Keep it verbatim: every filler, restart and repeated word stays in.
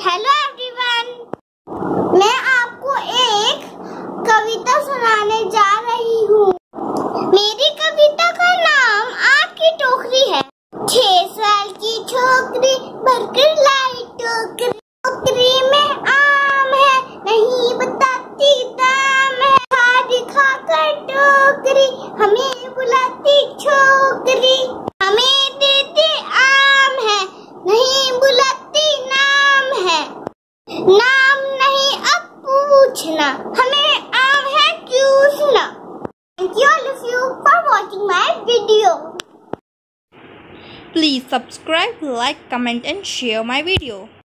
Hello everyone, मैं आपको एक कविता सुनाने जा रही हूँ। मेरी कविता का नाम आम की टोकरी है। छह साल की छोकरी भरकर लाई टोकरी, टोकरी में आम है, नहीं बताती दाम है। खा दिखा कर टोकरी, हमें बुलाती छोकरी, हमें देते आम है, नहीं बुलाती नाम है। नाम नहीं अब पूछना, हमें आम है क्यों सुना। Thank you all of you for watching my video. Please subscribe, like, comment and share my video.